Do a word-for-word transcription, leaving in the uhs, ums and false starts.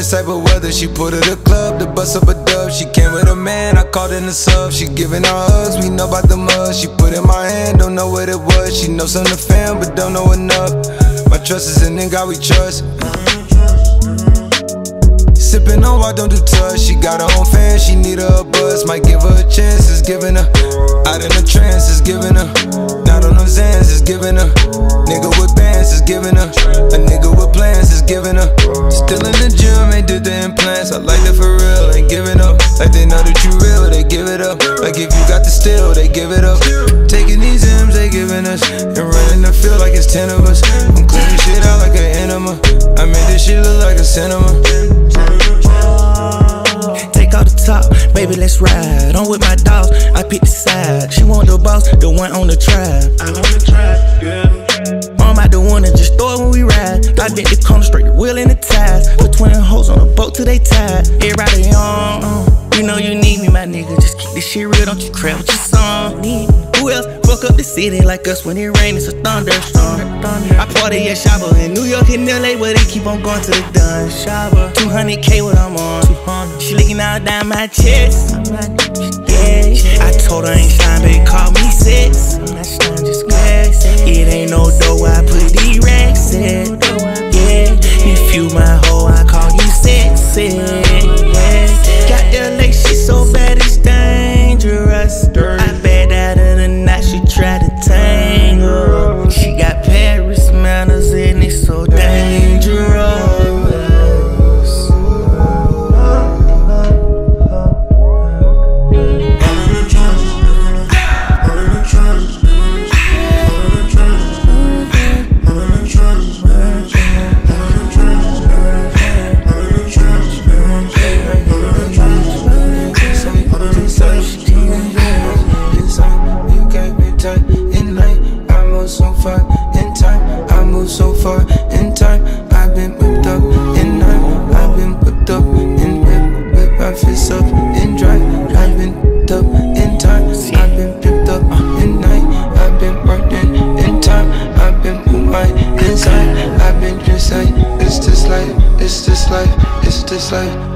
the type of weather. She pulled to the club to bust up a dub. She came with a man, I called in the sub. She giving her hugs, we know about the mud. She put in my hand, don't know what it was. She knows I'm the fan, but don't know enough. My trust is in the God we trust. Sippin' on why don't do touch. She got her own fan, she need her a buzz. Might give her a chance, it's giving her. Out in the trance, it's giving her. Not on them Xans, it's giving her. Nigga with bands, it's giving her. A nigga with plans, it's giving her. Still in the gym, ain't did the implants. I like it for real, ain't giving up. Like they know that you real, they give it up. Like if you got the steal, they give it up. Taking these M's, they giving us. And running the field like it's ten of us. I'm cleaning shit out like an enema. I made this shit look like a cinema. Take out the top, baby, let's ride. I'm with my dogs, I pick the side. She want the boss, the one on the tribe. I'm on the tribe, yeah. I'm out the one and just throw it when we ride. I did the corner straight, the wheel and the ties. Put twin hoes on a boat till they tied. Everybody on, on, you know you need me, my nigga. Just keep this shit real, don't you crap with your song. Who else fuck up the city like us when it rain? It's a thunderstorm. I party at Shabba in New York and L A where they keep on going to the dun. Shabba, two hundred K what I'm on. She licking all down my chest. Yeah, I told her I ain't shine, baby, call me sis. It ain't no dough, I put these racks in. Yeah, if you my hoe, I call you sexy. Yeah, got L A, she so bad it's dangerous. I bet out of the night she try to tangle. She got Paris manners and it's so dangerous. So far in time, I've been whipped up in nine. I've been whipped up in whip, whip my fists up in dry. I've been whipped up in time. I've been pipped up in night. I've been working in time. I've been put my inside. I've been just like, it's this life, it's this life, it's this life.